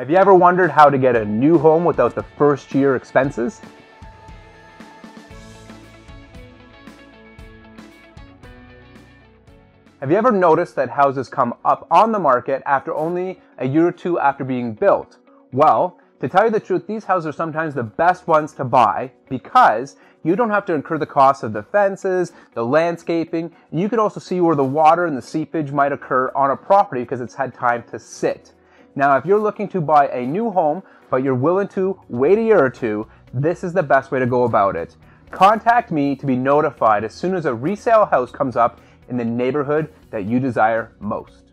Have you ever wondered how to get a new home without the first year expenses? Have you ever noticed that houses come up on the market after only a year or two after being built? Well, to tell you the truth, these houses are sometimes the best ones to buy because you don't have to incur the cost of the fences, the landscaping, and you can also see where the water and the seepage might occur on a property because it's had time to sit. Now, if you're looking to buy a new home, but you're willing to wait a year or two, this is the best way to go about it. Contact me to be notified as soon as a resale house comes up in the neighborhood that you desire most.